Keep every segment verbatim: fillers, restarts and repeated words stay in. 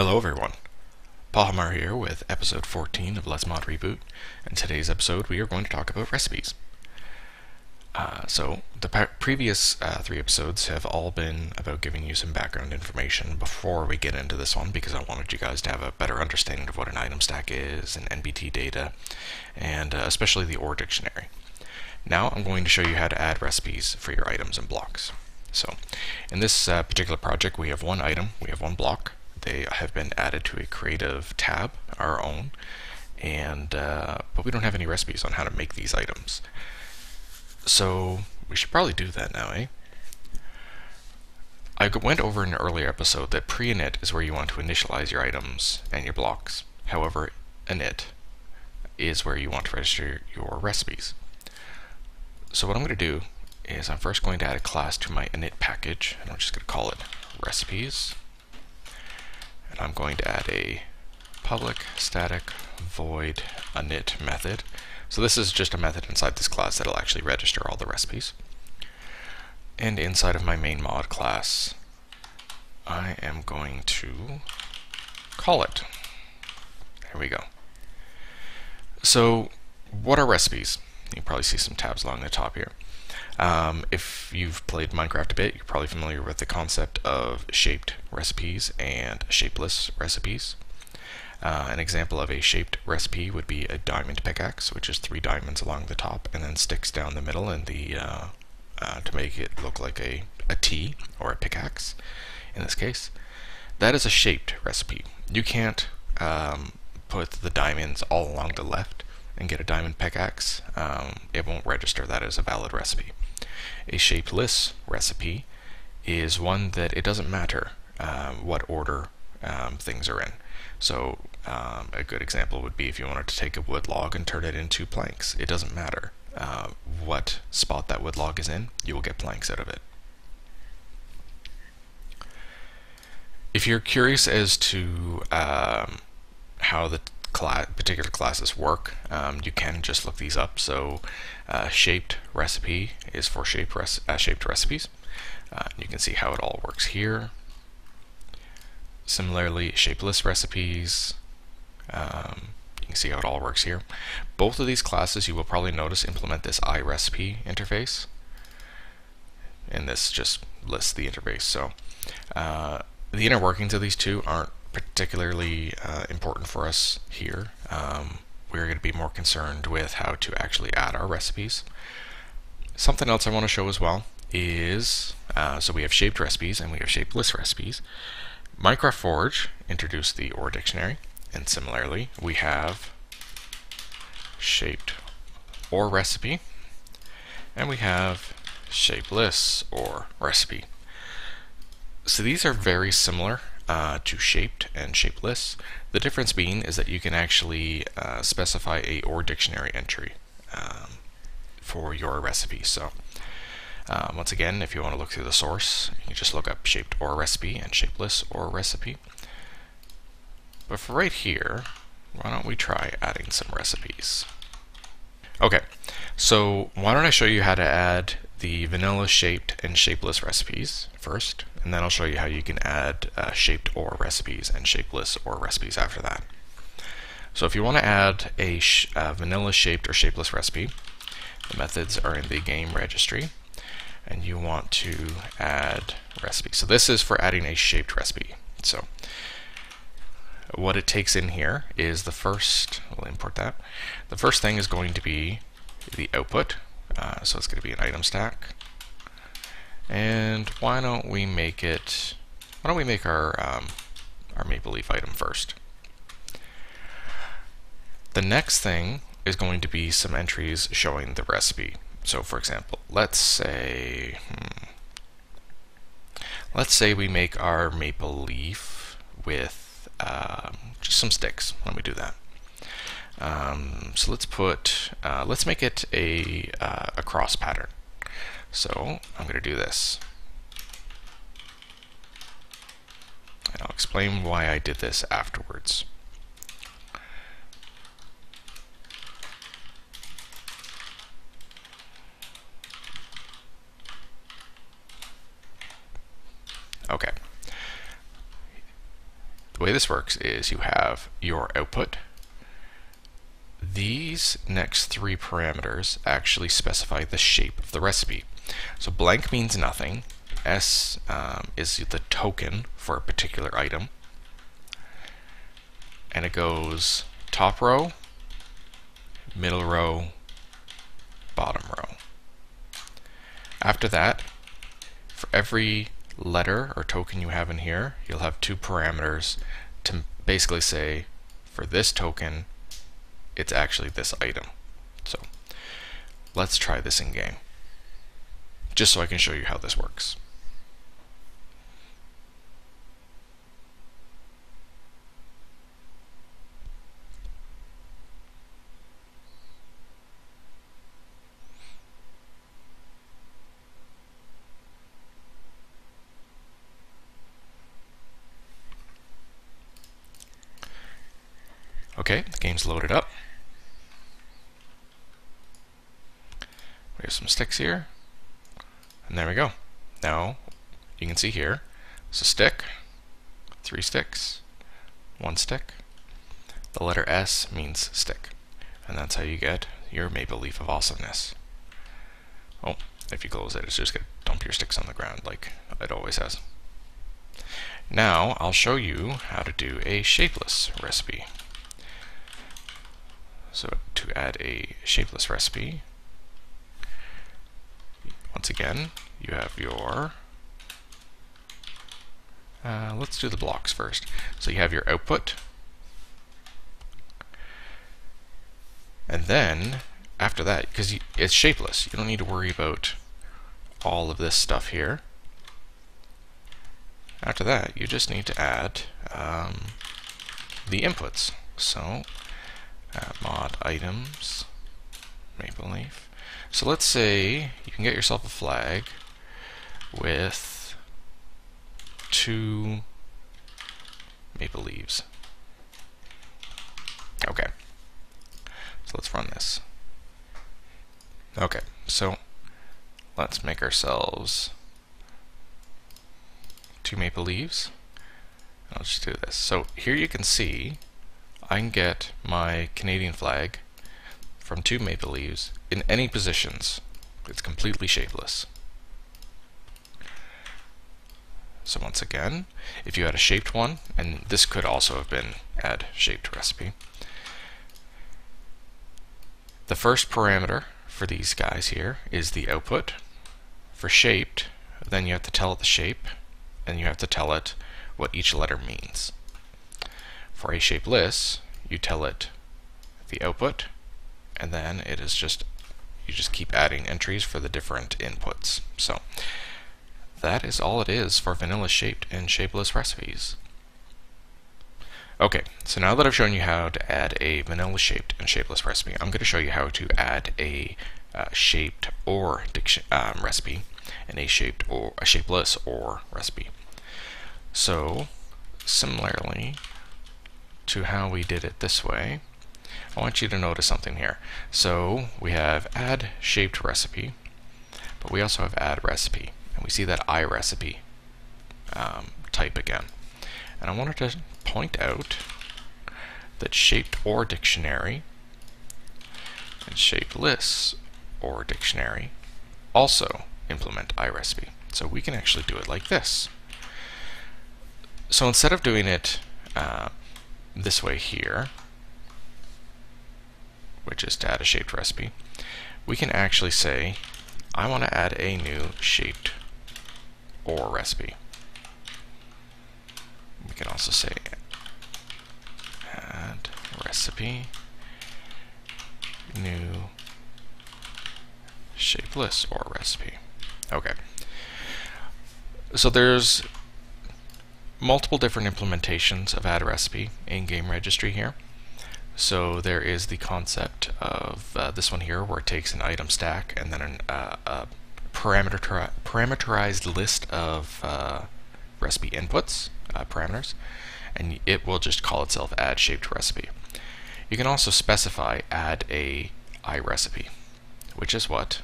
Hello everyone, Pahimar here with episode fourteen of Let's Mod Reboot, and today's episode we are going to talk about recipes. Uh, so, the previous uh, three episodes have all been about giving you some background information before we get into this one, because I wanted you guys to have a better understanding of what an item stack is, and N B T data, and uh, especially the OR dictionary. Now I'm going to show you how to add recipes for your items and blocks. So, in this uh, particular project we have one item, we have one block. They have been added to a creative tab, our own, and uh, but we don't have any recipes on how to make these items. So we should probably do that now, eh? I went over in an earlier episode that pre-init is where you want to initialize your items and your blocks. However, init is where you want to register your recipes. So what I'm going to do is I'm first going to add a class to my init package, and I'm just going to call it recipes. And I'm going to add a public static void init method. So this is just a method inside this class that'll actually register all the recipes. And inside of my main mod class, I am going to call it. There we go. So what are recipes? You probably see some tabs along the top here. Um, if you've played Minecraft a bit, you're probably familiar with the concept of shaped recipes and shapeless recipes. Uh, an example of a shaped recipe would be a diamond pickaxe, which is three diamonds along the top and then sticks down the middle in the uh, uh, to make it look like a, a T, or a pickaxe in this case. That is a shaped recipe. You can't um, put the diamonds all along the left and get a diamond pickaxe. Um, it won't register that as a valid recipe. A shapeless recipe is one that it doesn't matter um, what order um, things are in. So um, a good example would be if you wanted to take a wood log and turn it into planks. It doesn't matter uh, what spot that wood log is in, you will get planks out of it. If you're curious as to um, how the Class, particular classes work, um, you can just look these up. So uh, shaped recipe is for shape res uh, shaped recipes. Uh, you can see how it all works here. Similarly, shapeless recipes, um, you can see how it all works here. Both of these classes, you will probably notice, implement this iRecipe interface, and this just lists the interface. So uh, the inner workings of these two aren't particularly uh, important for us here. Um, we're going to be more concerned with how to actually add our recipes. Something else I want to show as well is, uh, so we have shaped recipes and we have shapeless recipes. Minecraft Forge introduced the OR dictionary, and similarly we have shaped OR recipe and we have shapeless OR recipe. So these are very similar Uh, to shaped and shapeless. The difference being is that you can actually uh, specify a OR dictionary entry um, for your recipe. So um, once again, if you want to look through the source, you can just look up shaped OR recipe and shapeless OR recipe. But for right here, why don't we try adding some recipes? Okay, so why don't I show you how to add the vanilla shaped and shapeless recipes first, and then I'll show you how you can add uh, shaped OR recipes and shapeless OR recipes after that. So if you want to add a sh uh, vanilla shaped or shapeless recipe, the methods are in the game registry, and you want to add recipe. So this is for adding a shaped recipe. So what it takes in here is the first, we'll import that. The first thing is going to be the output. Uh, so it's going to be an item stack. And why don't we make it, why don't we make our, um, our maple leaf item first. The next thing is going to be some entries showing the recipe. So for example, let's say, hmm, let's say we make our maple leaf with um, just some sticks. Why don't we do that? Um, so let's put, uh, let's make it a, uh, a cross pattern. So I'm going to do this, and I'll explain why I did this afterwards. Okay. The way this works is you have your output. These next three parameters actually specify the shape of the recipe. So blank means nothing. S um, is the token for a particular item. And it goes top row, middle row, bottom row. After that, for every letter or token you have in here, you'll have two parameters to basically say, for this token, it's actually this item. So let's try this in game, just so I can show you how this works. Okay, the game's loaded up. We have some sticks here. And there we go. Now, you can see here, it's a stick, three sticks, one stick. The letter S means stick. And that's how you get your maple leaf of awesomeness. Oh, if you close it, it's just going to dump your sticks on the ground like it always has. Now, I'll show you how to do a shapeless recipe. So, to add a shapeless recipe, once again, you have your, uh, let's do the blocks first. So you have your output, and then after that, because it's shapeless, you don't need to worry about all of this stuff here. After that, you just need to add um, the inputs. So uh, mod items, maple leaf. So let's say you can get yourself a flag with two maple leaves. Okay, so let's run this. Okay, so let's make ourselves two maple leaves. I'll just do this. So here you can see I can get my Canadian flag from two maple leaves in any positions. It's completely shapeless. So once again, if you had a shaped one, and this could also have been add shaped recipe, the first parameter for these guys here is the output. For shaped, then you have to tell it the shape, and you have to tell it what each letter means. For a shapeless, you tell it the output, and then it is just, you just keep adding entries for the different inputs. So that is all it is for vanilla shaped and shapeless recipes. Okay, so now that I've shown you how to add a vanilla shaped and shapeless recipe, I'm going to show you how to add a uh, shaped or um, recipe and a shaped or a shapeless or recipe. So similarly to how we did it this way, I want you to notice something here. So we have add shaped recipe, but we also have add recipe, and we see that I recipe um, type again. And I wanted to point out that shaped or dictionary and shapeless or dictionary also implement I recipe. So we can actually do it like this. So instead of doing it uh, this way here, which is to add a shaped recipe, we can actually say, I want to add a new shaped or recipe. We can also say add recipe new shapeless or recipe. Okay, so there's multiple different implementations of add recipe in game registry here. So there is the concept of uh, this one here, where it takes an item stack and then an, uh, a parameter parameterized list of uh, recipe inputs, uh, parameters, and it will just call itself add shaped recipe. You can also specify add a I recipe, which is what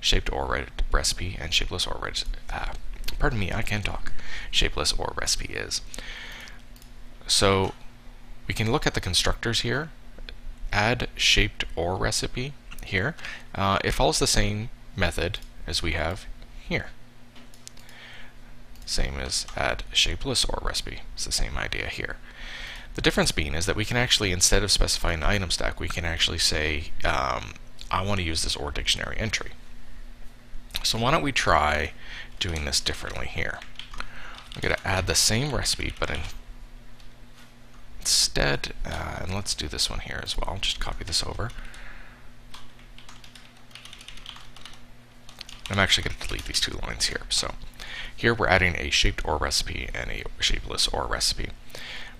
shaped or recipe and shapeless or uh, pardon me, I can talk shapeless or recipe is. So we can look at the constructors here, add shaped ore recipe here. Uh, it follows the same method as we have here. Same as add shapeless ore recipe. It's the same idea here. The difference being is that we can actually, instead of specifying an item stack, we can actually say, um, I want to use this ore dictionary entry. So why don't we try doing this differently here? I'm going to add the same recipe, but in instead, uh, and let's do this one here as well. Just copy this over. I'm actually going to delete these two lines here. So here we're adding a shaped ore recipe and a shapeless ore recipe.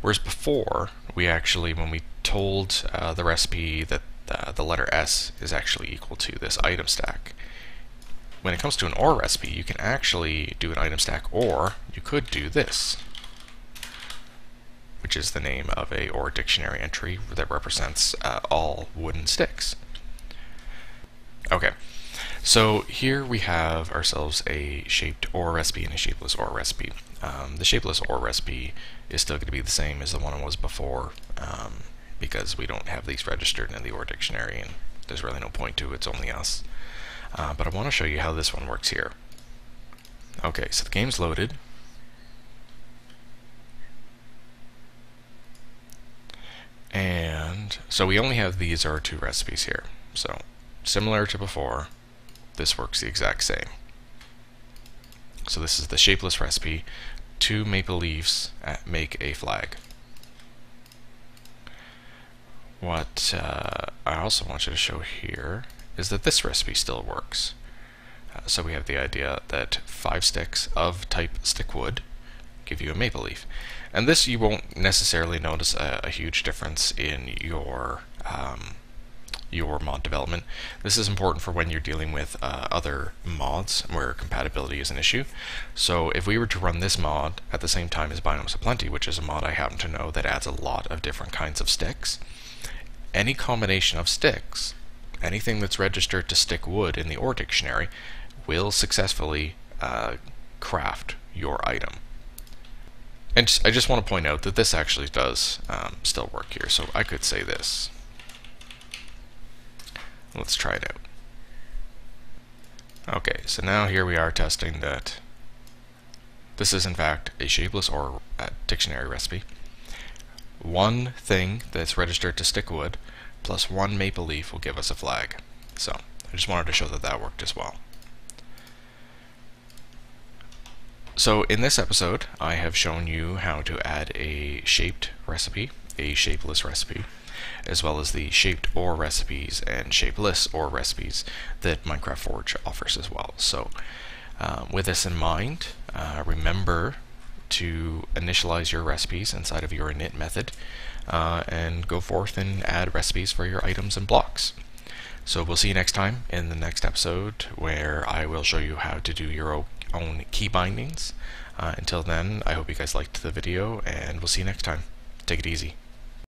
Whereas before, we actually, when we told uh, the recipe that uh, the letter S is actually equal to this item stack, when it comes to an ore recipe, you can actually do an item stack, or you could do this, which is the name of a ore dictionary entry that represents uh, all wooden sticks. Okay, so here we have ourselves a shaped ore recipe and a shapeless ore recipe. Um, the shapeless ore recipe is still going to be the same as the one it was before, um, because we don't have these registered in the ore dictionary, and there's really no point to it, it's only us. Uh, but I want to show you how this one works here. Okay, so the game's loaded. And so we only have these are two recipes here. So similar to before, this works the exact same. So this is the shapeless recipe. Two maple leaves at make a flag. What uh, I also want you to show here is that this recipe still works. Uh, so we have the idea that five sticks of type stick wood give you a maple leaf. And this you won't necessarily notice a, a huge difference in your um, your mod development. This is important for when you're dealing with uh, other mods where compatibility is an issue. So if we were to run this mod at the same time as Biomes of Plenty, which is a mod I happen to know that adds a lot of different kinds of sticks, any combination of sticks, anything that's registered to stick wood in the ore dictionary, will successfully uh, craft your item. And I just want to point out that this actually does um, still work here. So I could say this. Let's try it out. Okay, so now here we are testing that this is in fact a shapeless ore uh, dictionary recipe. One thing that's registered to stick wood plus one maple leaf will give us a flag. So I just wanted to show that that worked as well. So in this episode, I have shown you how to add a shaped recipe, a shapeless recipe, as well as the shaped ore recipes and shapeless ore recipes that Minecraft Forge offers as well. So um, with this in mind, uh, remember to initialize your recipes inside of your init method uh, and go forth and add recipes for your items and blocks. So we'll see you next time in the next episode, where I will show you how to do your own key bindings. Uh, until then, I hope you guys liked the video, and we'll see you next time. Take it easy.